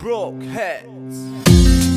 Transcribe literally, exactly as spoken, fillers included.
Broke heads.